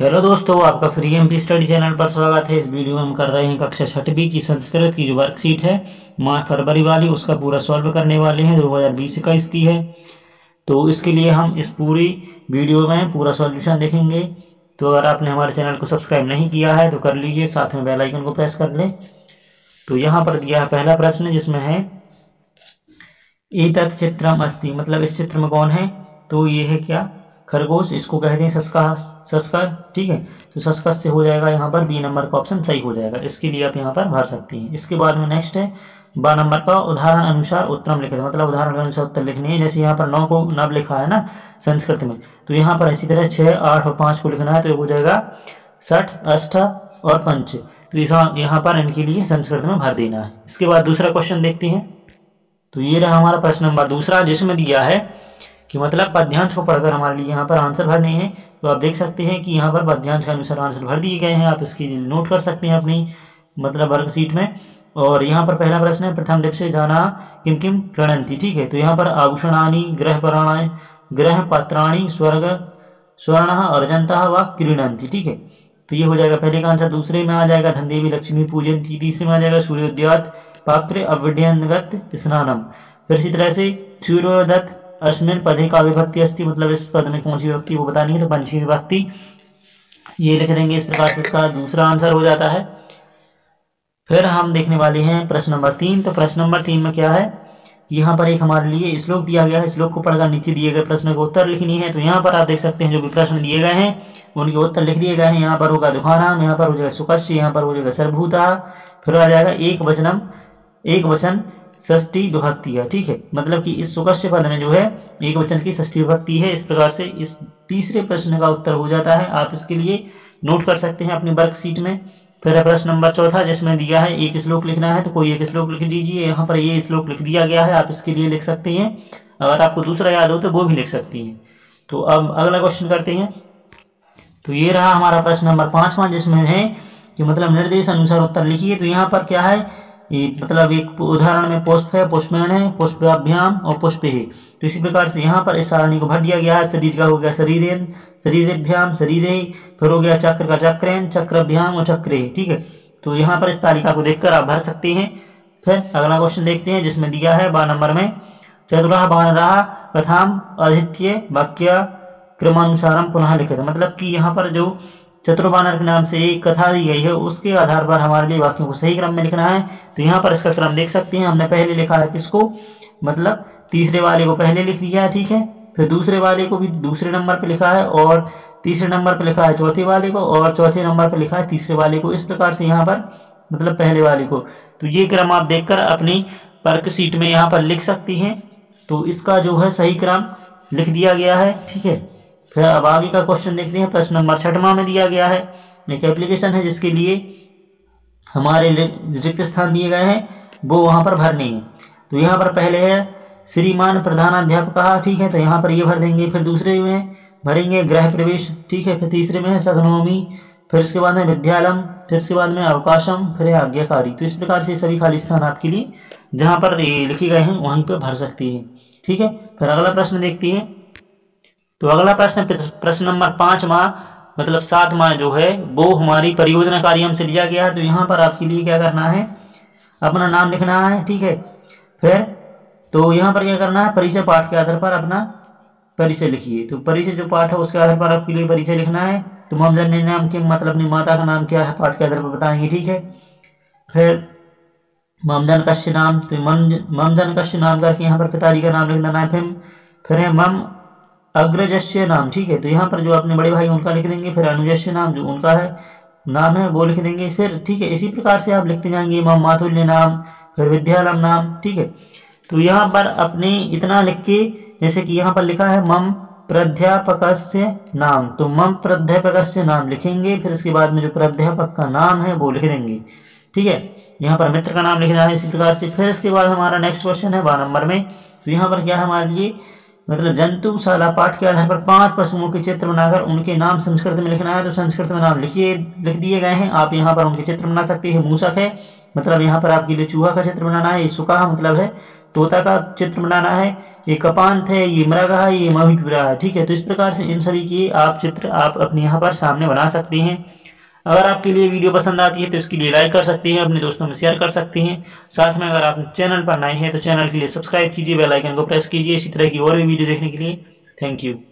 Hello दोस्तों, आपका free MP study channel पर स्वागत है। इस वीडियो में हम कर रहे हैं कक्षा 6वीं की संस्कृत की जो वर्कशीट है मार्च फरवरी वाली, उसका पूरा सॉल्व करने वाले हैं। 2020-21 की है, तो इसके लिए हम इस पूरी वीडियो में पूरा सॉल्यूशन देखेंगे। तो अगर आपने हमारे चैनल को सब्सक्राइब नहीं किया है तो कर लीजिए, साथ में बेल आइकन को प्रेस कर लें। तो यहाँ पर दिया है पहला प्रश्न, जिसमें है एतत् चित्रम अस्ति, मतलब इस चित्र में कौन है। तो ये है क्या, खरगोश, इसको कह दें सस्का, ठीक है। तो सस्का से हो जाएगा यहाँ पर बी नंबर का ऑप्शन सही हो जाएगा। इसके लिए आप यहाँ पर भर सकते हैं। इसके बाद में नेक्स्ट है ब नंबर का, उदाहरण अनुसार उत्तम लिखे, मतलब उदाहरण के अनुसार उत्तर लिखने है। जैसे यहाँ पर 9 को नव लिखा है ना संस्कृत में, तो यहाँ पर इसी तरह 6, 8 और 5 को लिखना है। तो हो जाएगा 60, 8 और 5। तो यहाँ पर इनके लिए संस्कृत में भर देना है। इसके बाद दूसरा क्वेश्चन देखते हैं। तो ये रहा हमारा प्रश्न नंबर दूसरा, जिसमें दिया है कि मतलब पद्यांश को पढ़कर हमारे लिए यहाँ पर आंसर भरने हैं। तो आप देख सकते हैं कि यहाँ पर पद्यांश के अनुसार आंसर भर दिए गए हैं। आप इसकी नोट कर सकते हैं अपनी मतलब वर्कशीट में। और यहाँ पर पहला प्रश्न है प्रथम दिवसे जाना किम किम क्रीडन्ति, ठीक है। तो यहाँ पर आभूषणानि गृहपात्राणि स्वर्णः अर्जन्तः व क्रीडन्ति, ठीक है। तो ये हो जाएगा पहले का आंसर। दूसरे में आ जाएगा धनदेवी लक्ष्मी पूजन्ति। तीसरे में आ जाएगा सूर्योदयात् पात्रे अवड्यन्गत स्नानम। फिर इसी तरह से सूर्योदत्त अस्मिन पदे का विभक्ति अस्ति, मतलब इस पद में कौन सी विभक्ति वो बतानी है, तो पंचमी विभक्ति ये लिख देंगे। इस प्रकार से इसका दूसरा आंसर हो जाता है। फिर हम देखने वाले हैं प्रश्न नंबर 3। तो प्रश्न नंबर 3 में क्या है, यहाँ पर एक हमारे लिए श्लोक दिया गया है। श्लोक को पढ़कर नीचे दिए गए प्रश्न को उत्तर लिखनी है। तो यहाँ पर आप देख सकते हैं जो भी प्रश्न दिए गए हैं उनके उत्तर लिख दिए गए हैं। यहाँ पर होगा दुखानाम, यहाँ पर हो जाएगा सुकश्य, यहाँ पर हो जाएगा सर्वभूता। फिर आ जाएगा एकवचनम, एकवचन षष्ठी विभक्ति है, ठीक है। मतलब कि इस सुकस्य पद में जो है एक वचन की षष्ठी विभक्ति है। इस प्रकार से इस तीसरे प्रश्न का उत्तर हो जाता है। आप इसके लिए नोट कर सकते हैं अपनी वर्कशीट में। फिर प्रश्न नंबर 4, जिसमें दिया है एक श्लोक लिखना है। तो कोई एक श्लोक लिख दीजिए। यहाँ पर ये श्लोक लिख दिया गया है, आप इसके लिए लिख सकते हैं। अगर आपको दूसरा याद हो तो वो भी लिख सकती हैं। तो अब अगला क्वेश्चन करते हैं। तो ये रहा हमारा प्रश्न नंबर 5, जिसमें है कि मतलब निर्देश अनुसार उत्तर लिखिए। तो यहाँ पर क्या है, मतलब एक उदाहरण में पुष्प है, पुष्पेण है, पुष्पाभ्याम और पुष्प है। तो इसी प्रकार से यहाँ पर इस सारणी को भर दिया गया है। शरीर का हो गया शरीरेन, शरीरेभ्याम, शरीरे। फिर हो गया चक्र का चक्रेन, चक्रभ्याम और चक्रे, ठीक है। तो यहाँ पर इस तालिका को देखकर आप भर सकते हैं। फिर अगला क्वेश्चन देखते हैं, जिसमें दिया है 12 नंबर में चतुराः बानराः कथाम अधीत्य वाक्य क्रमानुसारम पुनः लिखित। मतलब कि यहाँ पर जो चतुर बानर के नाम से एक कथा दी गई है, उसके आधार पर हमारे लिए वाक्यों को सही क्रम में लिखना है। तो यहाँ पर इसका क्रम देख सकते हैं। हमने पहले लिखा है किसको, मतलब तीसरे वाले को पहले लिख दिया है, ठीक है। फिर दूसरे वाले को भी दूसरे नंबर पर लिखा है, और तीसरे नंबर पर लिखा है चौथे वाले को, और चौथे नंबर पर लिखा है तीसरे वाले को। इस प्रकार से यहाँ पर मतलब पहले वाले को। तो ये क्रम आप देखकर अपनी वर्कशीट में यहाँ पर लिख सकती हैं। तो इसका जो है सही क्रम लिख दिया गया है, ठीक है। फिर अब आगे का क्वेश्चन देखते हैं। प्रश्न नंबर 6 में दिया गया है एक एप्लीकेशन है, जिसके लिए हमारे रिक्त स्थान दिए गए हैं, वो वहाँ पर भरने हैं। तो यहाँ पर पहले है श्रीमान प्रधानाध्यापक, ठीक है। तो यहाँ पर ये भर देंगे। फिर दूसरे में भरेंगे गृह प्रवेश, ठीक है। फिर तीसरे में है सघनोमी, फिर इसके बाद में विद्यालम, फिर इसके बाद में अवकाशम, फिर है आज्ञाकारी। तो इस प्रकार से सभी खाली स्थान आपके लिए जहाँ पर लिखे गए हैं वहीं पर भर सकती है, ठीक है। फिर अगला प्रश्न देखती है। तो अगला प्रश्न प्रश्न नंबर 5 मतलब 7 जो है वो हमारी परियोजना कार्य हमसे लिया गया है। तो यहाँ पर आपके लिए क्या करना है, अपना नाम लिखना है, ठीक है। फिर तो यहाँ पर क्या करना है, परिचय पाठ के आधार पर अपना परिचय लिखिए। तो परिचय जो पाठ है उसके आधार पर आपके लिए परिचय लिखना है। तुम हम जन नाम के, मतलब अपनी माता का नाम क्या है पाठ के आधार पर बताएंगे, ठीक है। फिर ममजन कश्य नाम, तो ममजन कश्य नाम करके यहाँ पर पिताजी का नाम लिख देना है। फिर है मम अग्रजस्य नाम, ठीक है। तो यहाँ पर जो अपने बड़े भाई उनका लिख देंगे। फिर अनुजस्य नाम जो उनका है नाम है वो लिख देंगे, फिर ठीक है। इसी प्रकार से आप लिखते जाएंगे मम मातुल्य नाम, फिर विद्यालम नाम, ठीक है। तो यहाँ पर अपने इतना लिख के, जैसे कि यहाँ पर लिखा है मम प्राध्यापकस्य नाम, तो मम प्राध्यापकस्य नाम लिखेंगे। फिर इसके बाद में जो प्राध्यापक का नाम है वो लिख देंगे, ठीक है। यहाँ पर मित्र का नाम लिखना है इसी प्रकार से। फिर इसके बाद हमारा नेक्स्ट क्वेश्चन है 12 में। तो यहाँ पर क्या हमारे लिए मतलब जंतु शाला पाठ के आधार पर 5 पशुओं के चित्र बनाकर उनके नाम संस्कृत में लिखना है, तो संस्कृत में नाम लिख दिए गए हैं। आप यहाँ पर उनके चित्र बना सकते हैं। मूसक है मतलब यहाँ पर आपके लिए चूहा का चित्र बनाना है। ये सुकाह मतलब है तोता का चित्र बनाना है। ये कपांत है, ये मृग है, ये महीपुरा है। ठीक है, तो इस प्रकार से इन सभी के आप चित्र आप अपने यहाँ पर सामने बना सकते हैं। अगर आपके लिए वीडियो पसंद आती है तो इसके लिए लाइक कर सकते हैं, अपने दोस्तों में शेयर कर सकते हैं। साथ में अगर आप चैनल पर नए हैं तो चैनल के लिए सब्सक्राइब कीजिए, बेल आइकन को प्रेस कीजिए। इसी तरह की और भी वीडियो देखने के लिए थैंक यू।